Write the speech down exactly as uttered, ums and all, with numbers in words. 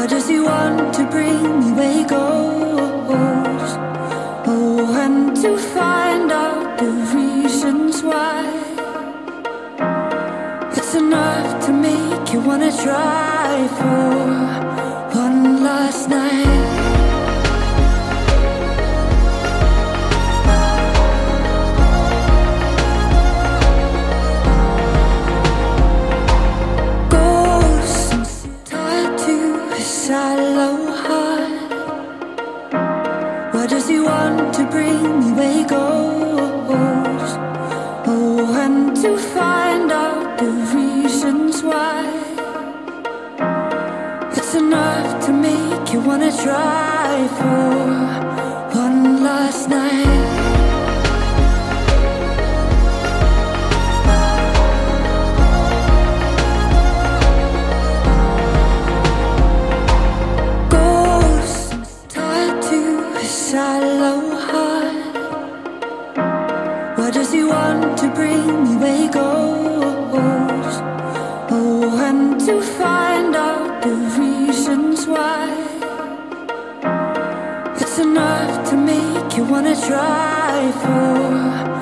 What does he want to bring me where he goes? Oh, and to find out the reasons why. It's enough to make you wanna try for one last night. Try for one last night. Ghosts tied to his shallow heart. What does he want to bring me where he goes? Oh, and to find out the reasons why. Enough to make you wanna try for